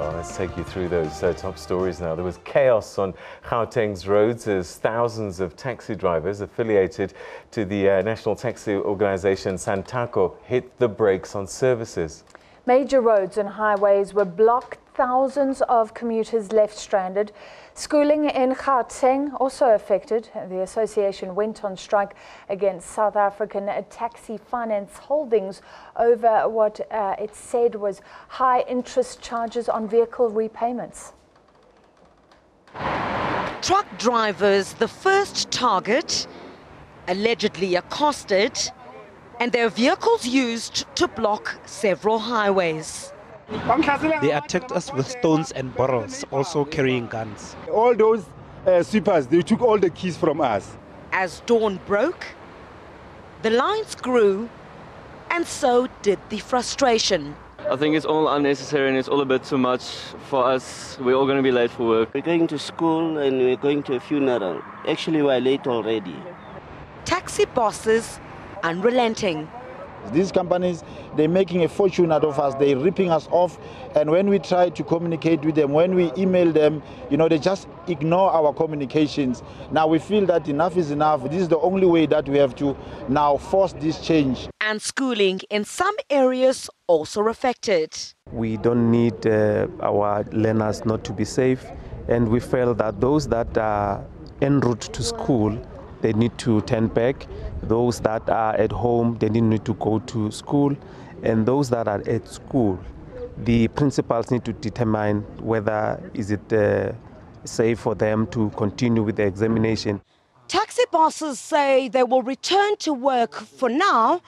Well, let's take you through those top stories now. There was chaos on Gauteng's roads as thousands of taxi drivers affiliated to the national taxi organization Santaco hit the brakes on services. Major roads and highways were blocked. Thousands of commuters left stranded. Schooling in Gauteng also affected. The association went on strike against South African Taxi Finance Holdings over what it said was high interest charges on vehicle repayments. Truck drivers, the first target, allegedly accosted, and their vehicles used to block several highways. They attacked us with stones and bottles, also carrying guns. All those sweepers, they took all the keys from us. As dawn broke, the lines grew, and so did the frustration. I think it's all unnecessary and it's all a bit too much for us. We're all going to be late for work. We're going to school and we're going to a funeral. Actually, we're late already. Taxi bosses unrelenting. These companies, they're making a fortune out of us, they're ripping us off, and when we try to communicate with them, when we email them, you know, they just ignore our communications. Now we feel that enough is enough. This is the only way that we have to now force this change. And schooling in some areas also affected. We don't need our learners not to be safe, and we feel that those that are en route to school, they need to turn back. Those that are at home, they need to go to school. And those that are at school, the principals need to determine whether is it safe for them to continue with the examination. Taxi bosses say they will return to work for now,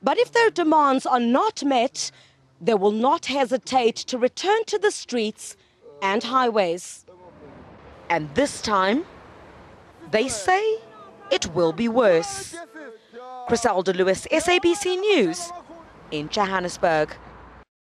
but if their demands are not met, they will not hesitate to return to the streets and highways. And this time, they say it will be worse. Chris Alder Lewis, SABC News in Johannesburg.